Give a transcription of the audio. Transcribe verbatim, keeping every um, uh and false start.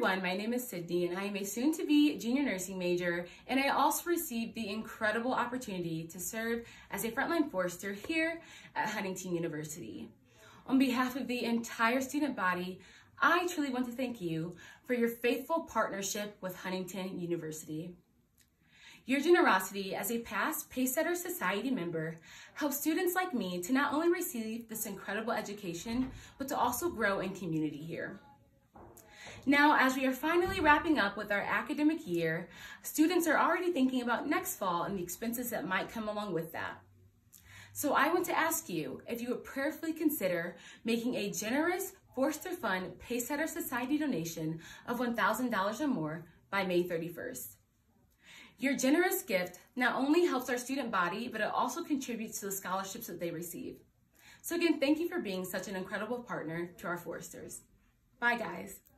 everyone, my name is Sydney and I am a soon-to-be junior nursing major, and I also received the incredible opportunity to serve as a frontline Forester here at Huntington University. On behalf of the entire student body, I truly want to thank you for your faithful partnership with Huntington University. Your generosity as a past Pacesetter Society member helps students like me to not only receive this incredible education, but to also grow in community here. Now, as we are finally wrapping up with our academic year, students are already thinking about next fall and the expenses that might come along with that. So I want to ask you if you would prayerfully consider making a generous Forester Fund Pacesetter Society donation of one thousand dollars or more by May thirty-first. Your generous gift not only helps our student body, but it also contributes to the scholarships that they receive. So again, thank you for being such an incredible partner to our Foresters. Bye, guys.